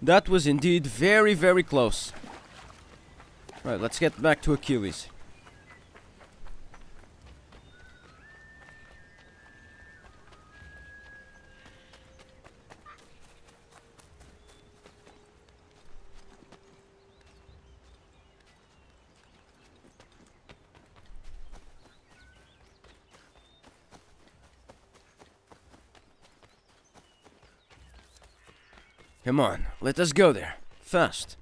That was indeed very, very close. Right, let's get back to Achilles. Come on, let us go there, fast.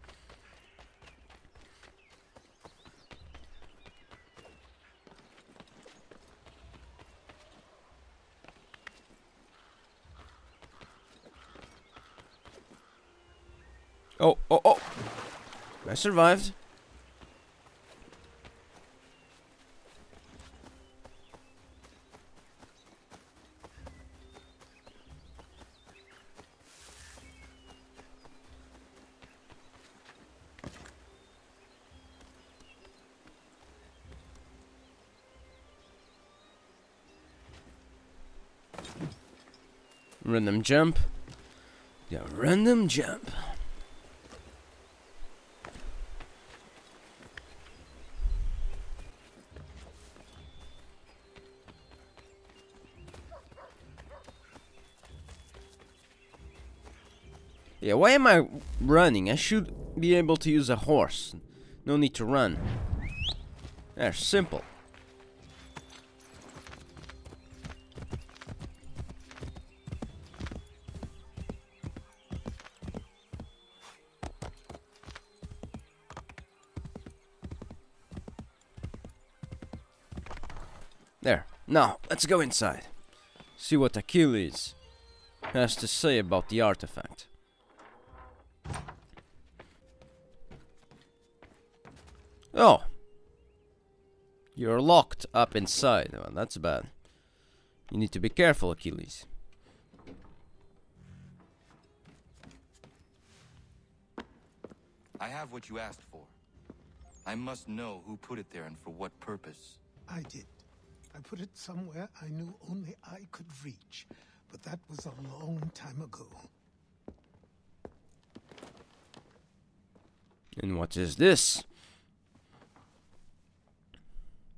Oh, oh, oh! I survived. Random jump. Yeah, random jump. Yeah, why am I running? I should be able to use a horse. No need to run. There, simple. There. Now, let's go inside. See what Achilles has to say about the artifact. Oh! You're locked up inside. Well, that's bad. You need to be careful, Achilles. I have what you asked for. I must know who put it there and for what purpose. I did. I put it somewhere I knew only I could reach, but that was a long time ago. And what is this?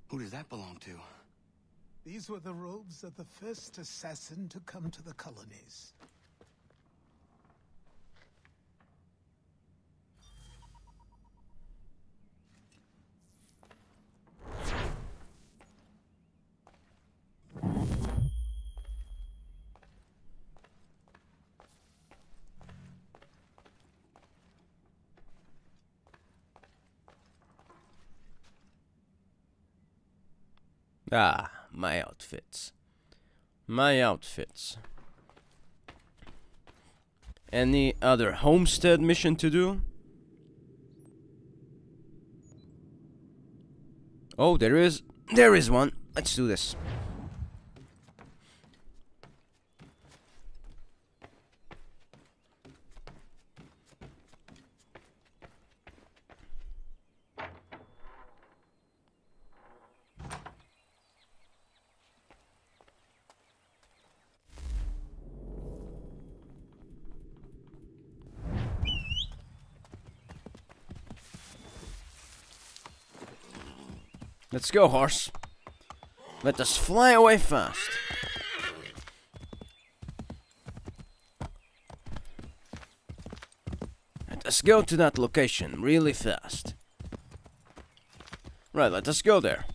Who does that belong to? These were the robes of the first assassin to come to the colonies. Ah, my outfits. My outfits. Any other homestead mission to do? Oh, there is one. Let's do this. Let's go, horse. Let us fly away fast. Let us go to that location really fast. Right, let us go there.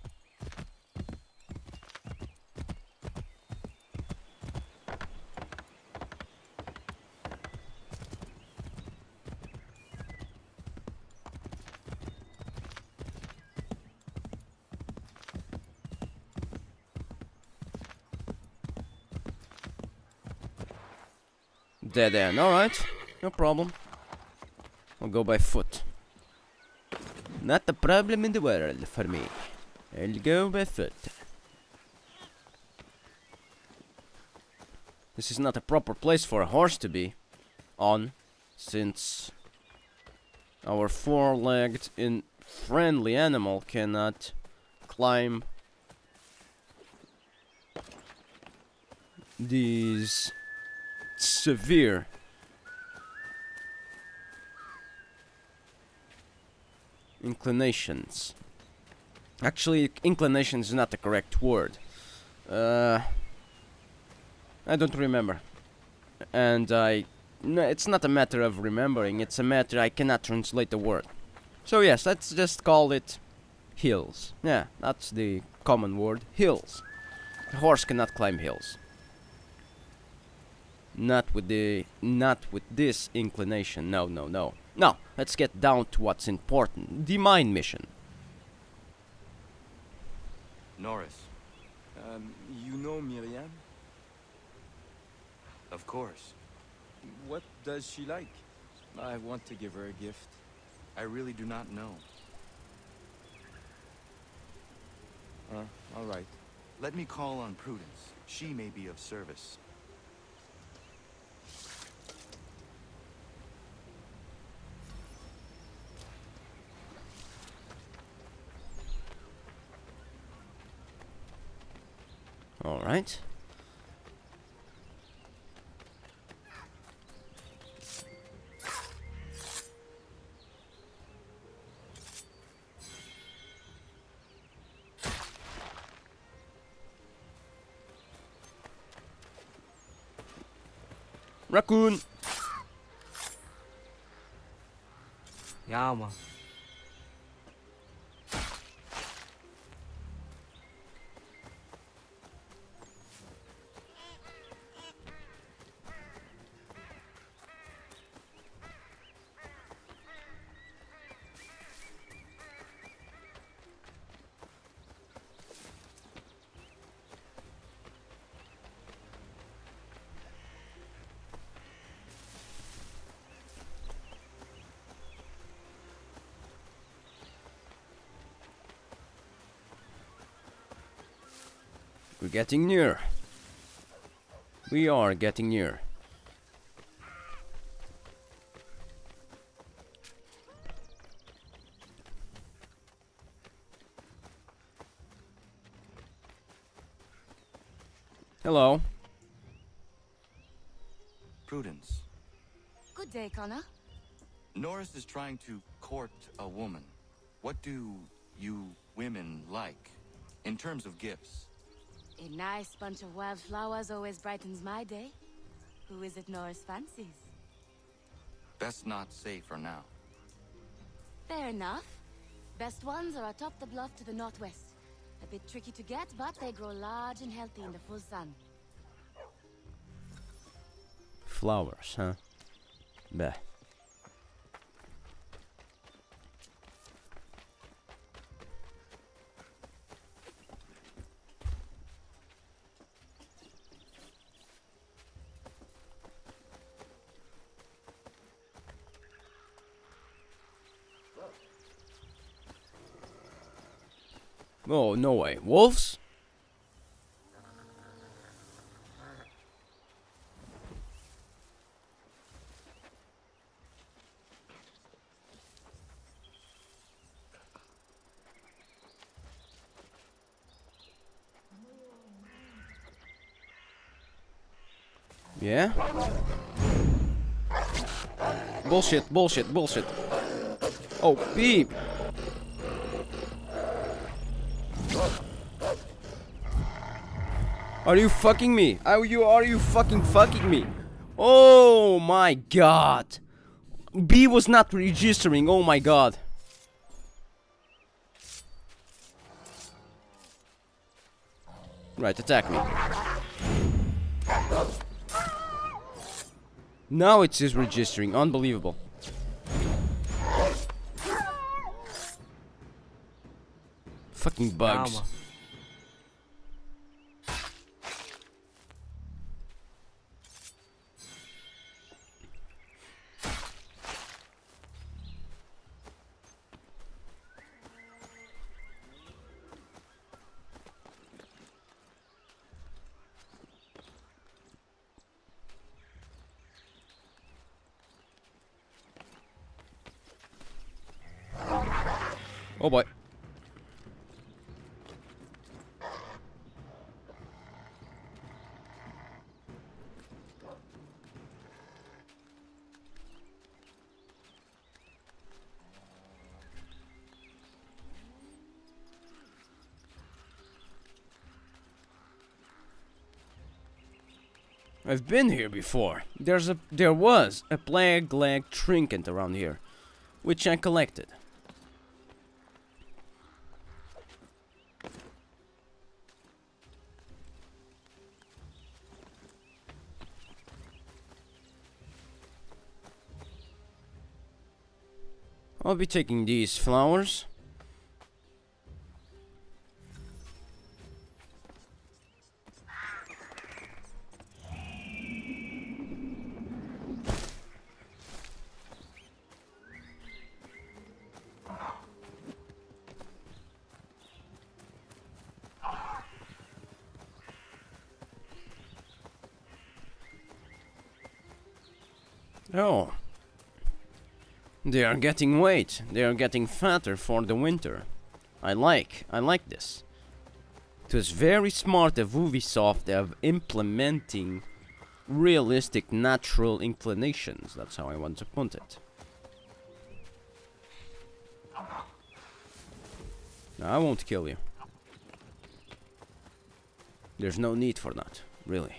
Dead end, alright, no problem. I'll go by foot. Not a problem in the world for me. I'll go by foot. This is not a proper place for a horse to be on, since our four-legged friendly animal cannot climb these severe inclinations. Actually, inclination is not the correct word. I don't remember. And no, it's not a matter of remembering, it's a matter I cannot translate the word. So yes, let's just call it hills. Yeah, that's the common word, hills. A horse cannot climb hills. Not with this inclination. No, no, no. Now, let's get down to what's important. The mine mission. Norris, you know Miriam? Of course. What does she like? I want to give her a gift. I really do not know. All right. Let me call on Prudence. She may be of service. All right. Raccoon. Yeah, man. We're getting near. We are getting near. Hello. Prudence. Good day, Connor. Norris is trying to court a woman. What do you women like in terms of gifts? A nice bunch of wild flowers always brightens my day. Who is it Norris fancies? Best not say for now. Fair enough. Best ones are atop the bluff to the northwest. A bit tricky to get, but they grow large and healthy in the full sun. Flowers, huh? Bleh. Oh, no way. Wolves? Yeah? Bullshit, bullshit, bullshit. Oh, beep! Are you fucking me? Are you fucking me? Oh my god. B was not registering. Oh my god. Right, attack me. Now it is registering. Unbelievable. Fucking bugs. Oh boy. I've been here before. There was a plague leg trinket around here, which I collected. I'll be taking these flowers. Oh. They are getting weight. They are getting fatter for the winter. I like this. It was very smart of Ubisoft of implementing realistic natural inclinations. That's how I want to put it. No, I won't kill you. There's no need for that, really.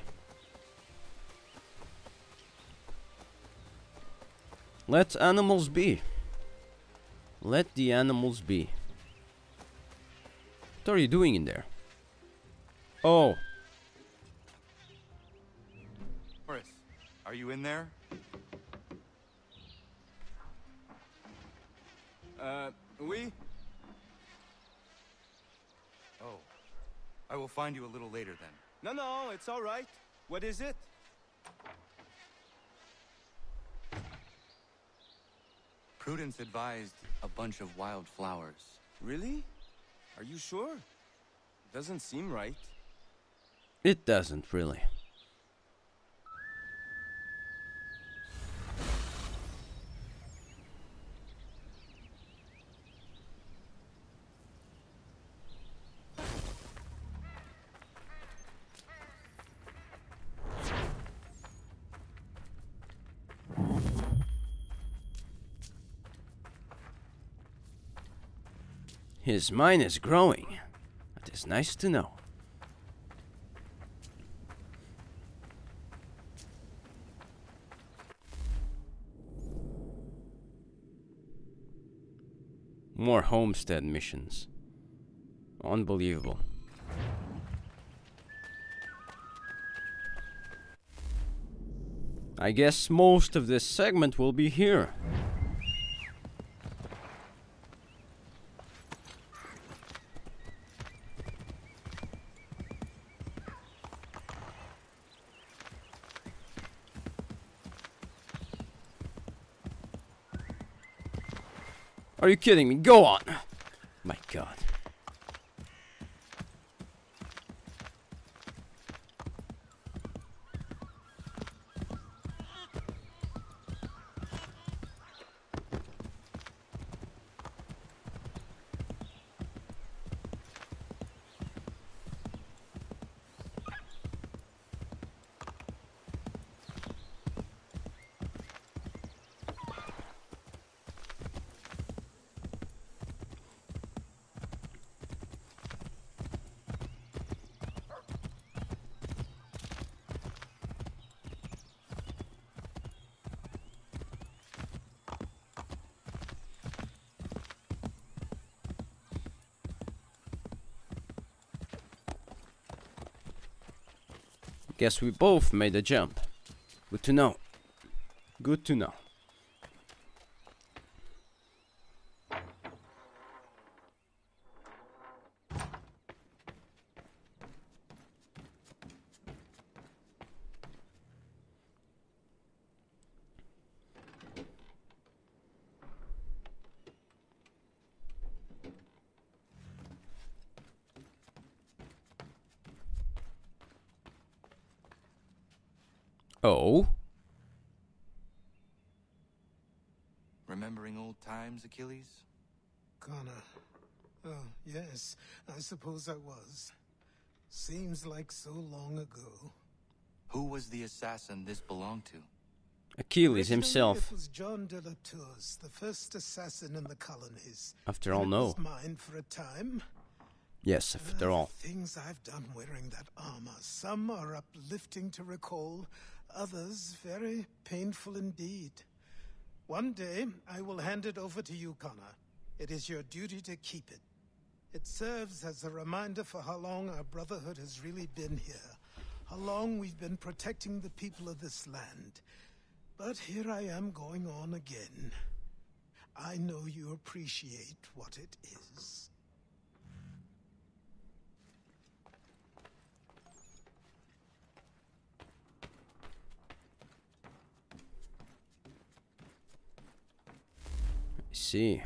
Let animals be. Let the animals be. What are you doing in there? Oh. Connors, are you in there? Oui? Oh. I will find you a little later then. No, it's all right. What is it? Prudence advised a bunch of wild flowers. Really? Are you sure? Doesn't seem right. It doesn't really. His mind is growing. That is nice to know. More homestead missions. Unbelievable. I guess most of this segment will be here. Are you kidding me? Go on! My God. Guess we both made a jump. Good to know. Good to know. Oh. Remembering old times, Achilles? Connor. Oh, yes, I suppose I was. Seems like so long ago. Who was the assassin this belonged to? Achilles himself. It was John de la Tours, the first assassin in the colonies. After all, no. Mine for a time. Yes, after all. The things I've done wearing that armor, some are uplifting to recall, others very painful indeed. One day, I will hand it over to you, Connor. It is your duty to keep it. It serves as a reminder for how long our brotherhood has really been here. How long we've been protecting the people of this land. But here I am going on again. I know you appreciate what it is. I see.